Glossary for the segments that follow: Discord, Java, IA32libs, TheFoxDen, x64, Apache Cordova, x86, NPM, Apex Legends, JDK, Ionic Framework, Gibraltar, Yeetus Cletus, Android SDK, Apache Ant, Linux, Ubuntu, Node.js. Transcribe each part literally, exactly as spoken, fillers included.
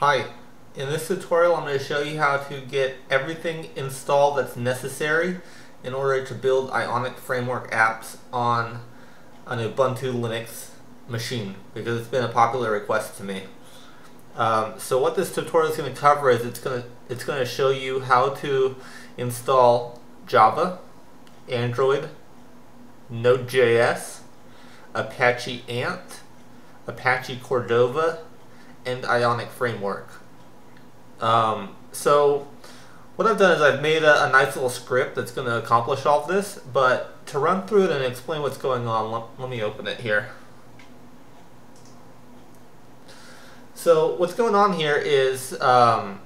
Hi, in this tutorial I'm going to show you how to get everything installed that's necessary in order to build Ionic Framework apps on an Ubuntu Linux machine, because it's been a popular request to me. Um, so what this tutorial is going to cover is it's going to, it's going to show you how to install Java, Android, Node.js, Apache Ant, Apache Cordova, and Ionic Framework. Um, so what I've done is I've made a, a nice little script that's going to accomplish all of this, but to run through it and explain what's going on, let, let me open it here. So what's going on here is um,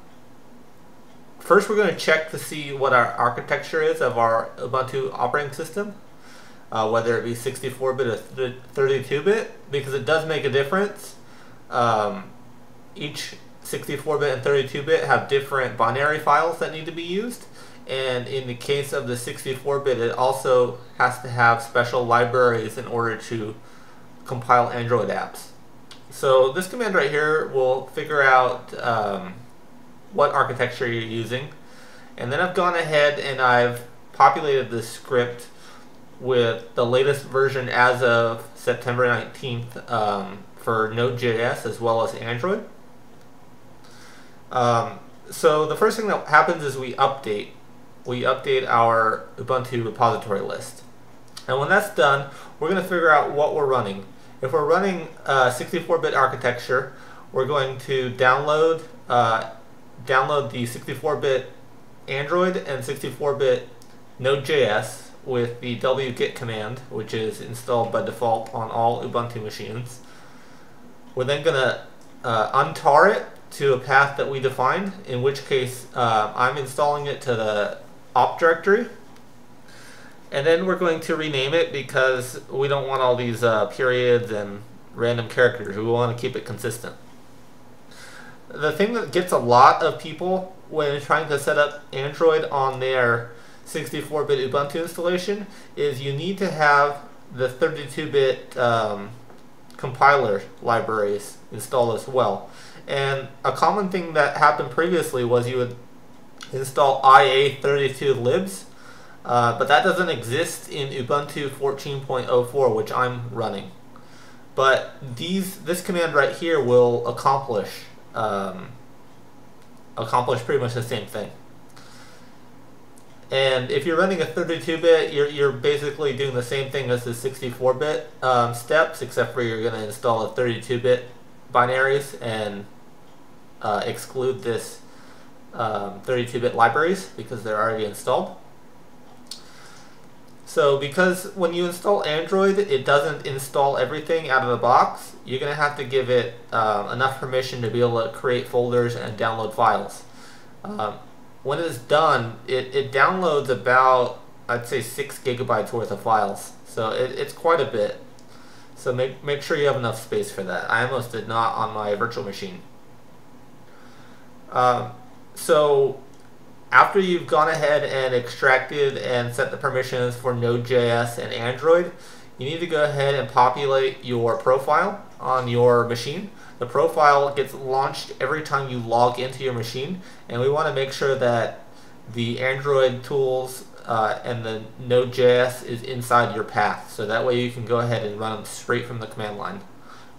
first we're going to check to see what our architecture is of our Ubuntu operating system, uh, whether it be sixty-four bit or thirty-two bit, because it does make a difference. Um, each sixty-four bit and thirty-two bit have different binary files that need to be used, and in the case of the sixty-four bit it also has to have special libraries in order to compile Android apps. So this command right here will figure out um, what architecture you're using, and then I've gone ahead and I've populated this script with the latest version as of September nineteenth um, for Node.js as well as Android. Um, so the first thing that happens is we update. We update our Ubuntu repository list. And when that's done, we're going to figure out what we're running. If we're running sixty-four bit uh, architecture, we're going to download, uh, download the sixty-four bit Android and sixty-four bit Node.js with the wget command, which is installed by default on all Ubuntu machines. We're then going to uh, untar it to a path that we defined, in which case uh, I'm installing it to the op directory. And then we're going to rename it, because we don't want all these uh, periods and random characters. We want to keep it consistent. The thing that gets a lot of people when trying to set up Android on their sixty-four bit Ubuntu installation is you need to have the thirty-two bit um, compiler libraries installed as well. And a common thing that happened previously was you would install I A thirty-two libs, uh, but that doesn't exist in Ubuntu fourteen point oh four, which I'm running. But these this command right here will accomplish um, accomplish pretty much the same thing. And if you're running a thirty-two bit, you're, you're basically doing the same thing as the sixty-four bit um, steps, except for you're going to install a thirty-two bit binaries and uh, exclude this um, thirty-two bit libraries, because they're already installed. So because when you install Android, it doesn't install everything out of the box, you're going to have to give it uh, enough permission to be able to create folders and download files. Um, When it's done, it, it downloads about, I'd say, six gigabytes worth of files. So it, it's quite a bit. So make, make sure you have enough space for that. I almost did not on my virtual machine. Um, so after you've gone ahead and extracted and set the permissions for Node.js and Android, you need to go ahead and populate your profile on your machine. The profile gets launched every time you log into your machine, and we want to make sure that the Android tools uh, and the Node.js is inside your path, so that way you can go ahead and run them straight from the command line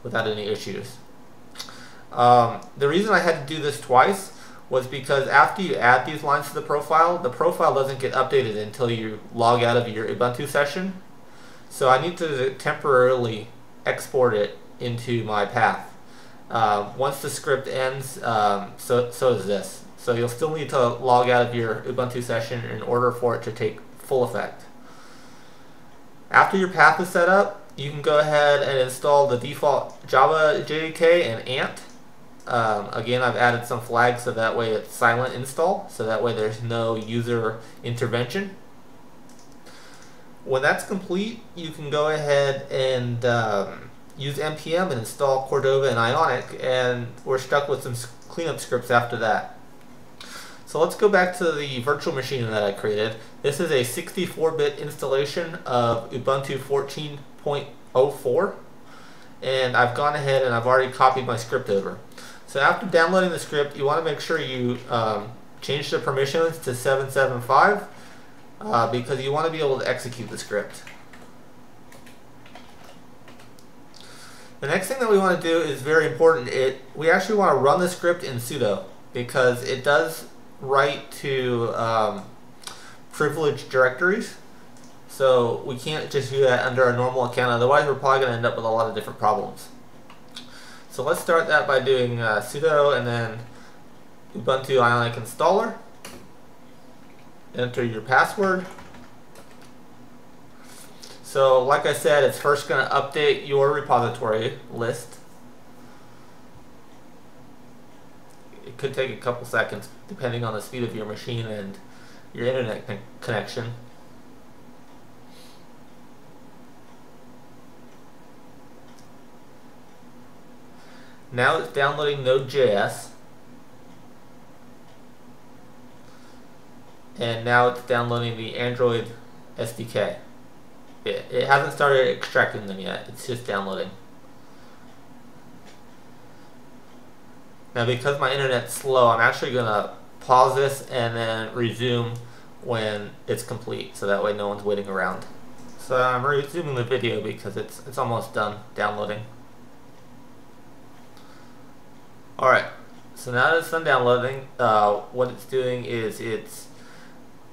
without any issues. Um, the reason I had to do this twice was because after you add these lines to the profile, the profile doesn't get updated until you log out of your Ubuntu session, so I need to temporarily export it into my path. Uh, once the script ends, um, so, so does this. So you'll still need to log out of your Ubuntu session in order for it to take full effect. After your path is set up, you can go ahead and install the default Java J D K and Ant. Um, again, I've added some flags so that way it's silent install, so that way there's no user intervention. When that's complete, you can go ahead and um, use N P M and install Cordova and Ionic, and we're stuck with some cleanup scripts after that. So let's go back to the virtual machine that I created. This is a sixty-four bit installation of Ubuntu fourteen point oh four, and I've gone ahead and I've already copied my script over. So after downloading the script, you want to make sure you um, change the permissions to seven seven five uh, because you want to be able to execute the script. The next thing that we want to do is very important. It we actually want to run the script in sudo because it does write to um, privileged directories. So we can't just do that under a normal account, otherwise we're probably going to end up with a lot of different problems. So let's start that by doing uh, sudo and then Ubuntu Ionic installer. Enter your password. So like I said, it's first going to update your repository list. It could take a couple seconds depending on the speed of your machine and your internet con connection. Now it's downloading Node.js, and now it's downloading the Android S D K. It, it hasn't started extracting them yet, it's just downloading. Now because my internet's slow, I'm actually going to pause this and then resume when it's complete, so that way no one's waiting around. So I'm resuming the video because it's, it's almost done downloading. Alright, so now that it's done downloading, uh, what it's doing is it's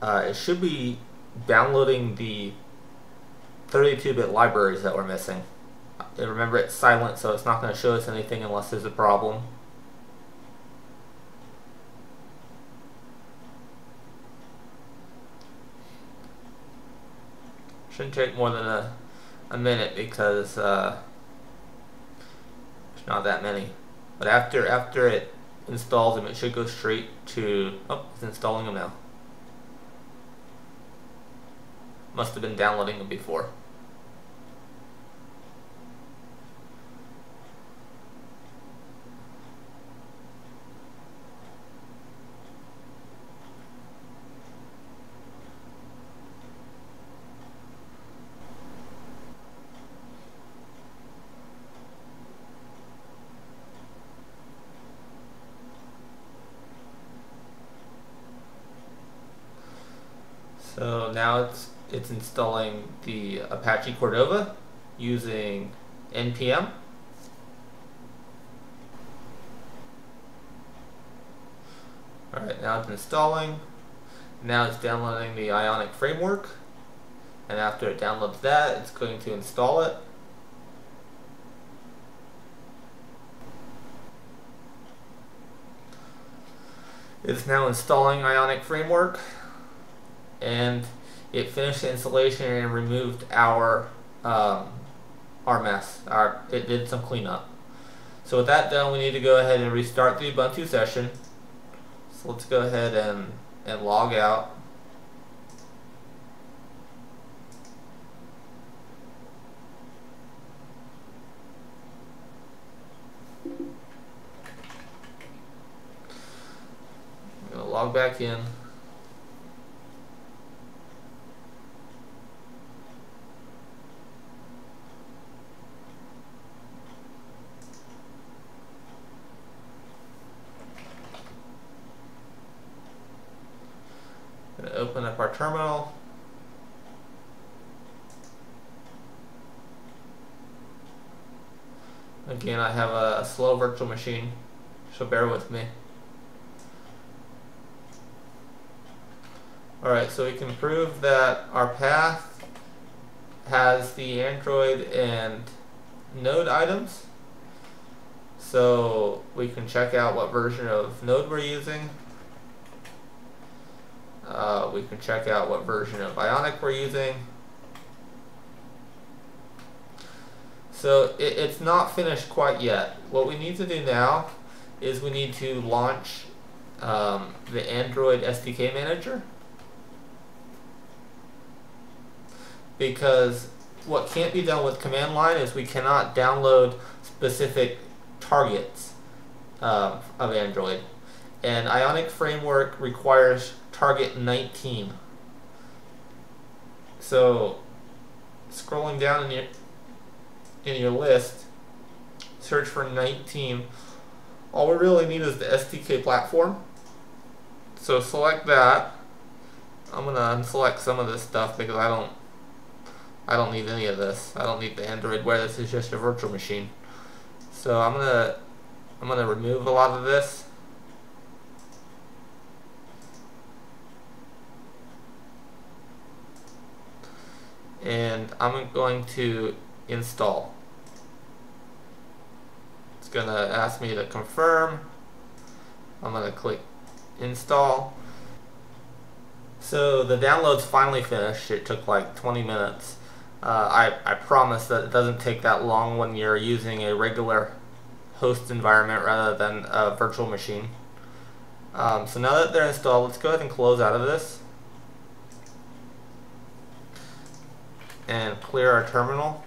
uh, it should be downloading the thirty-two bit libraries that we're missing. And remember, it's silent, so it's not going to show us anything unless there's a problem. Shouldn't take more than a, a minute because uh, there's not that many. But after after it installs them, it should go straight to... Oh, it's installing them now. Must have been downloading them before. So now it's it's installing the Apache Cordova using N P M. Alright, now it's installing. Now it's downloading the Ionic Framework. And after it downloads that, it's going to install it. It's now installing Ionic Framework. And it finished the installation and removed our um, our mess. Our it did some cleanup. So with that done, we need to go ahead and restart the Ubuntu session. So let's go ahead and and log out. I'm gonna log back in. Open up our terminal. Again, I have a, a slow virtual machine, so bear with me. Alright, so we can prove that our path has the Android and Node items. So we can check out what version of Node we're using. Uh, we can check out what version of Ionic we're using. So it, it's not finished quite yet. What we need to do now is we need to launch um, the Android S D K manager, because what can't be done with command line is we cannot download specific targets um, of Android. And Ionic Framework requires target nineteen. So scrolling down in your in your list, search for nineteen all we really need is the S D K platform. So select that. I'm gonna unselect some of this stuff because I don't I don't need any of this. I don't need the Android where this is just a virtual machine. So I'm gonna I'm gonna remove a lot of this. And I'm going to install. It's going to ask me to confirm. I'm going to click install. So the download's finally finished. It took like twenty minutes. Uh, I, I promise that it doesn't take that long when you're using a regular host environment rather than a virtual machine. Um, so now that they're installed, let's go ahead and close out of this and clear our terminal,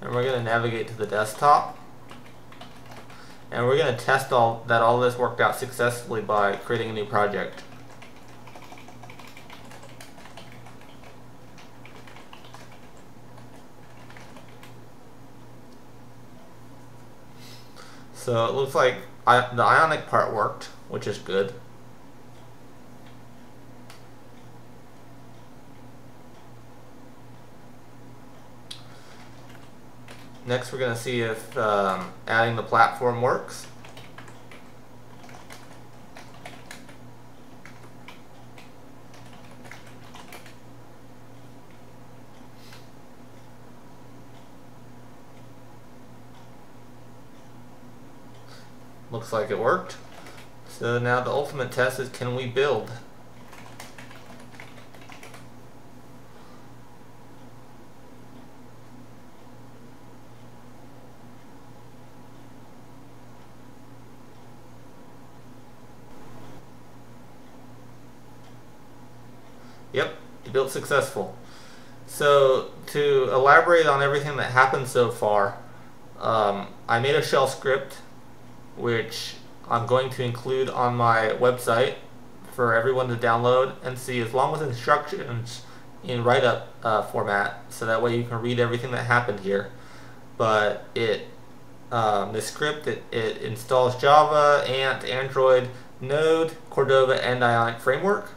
and we're going to navigate to the desktop, and we're going to test all that all this worked out successfully by creating a new project. So it looks like I, the Ionic part worked, which is good. Next, we're going to see if um, adding the platform works. Looks like it worked. So now the ultimate test is, can we build? Yep, built successful. So to elaborate on everything that happened so far, um, I made a shell script which I'm going to include on my website for everyone to download and see, as long as instructions in write-up uh, format, so that way you can read everything that happened here. But it, um, the script, it, it installs Java, Ant, Android, Node, Cordova, and Ionic Framework.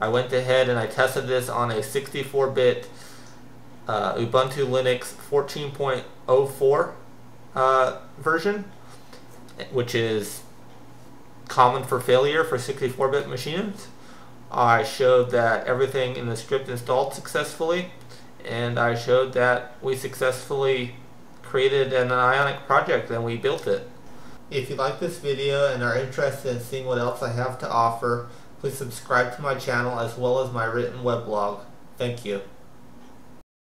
I went ahead and I tested this on a sixty-four bit uh, Ubuntu Linux fourteen point oh four uh, version, which is common for failure for sixty-four bit machines. I showed that everything in the script installed successfully, and I showed that we successfully created an Ionic project and we built it. If you like this video and are interested in seeing what else I have to offer, please subscribe to my channel as well as my written weblog. Thank you.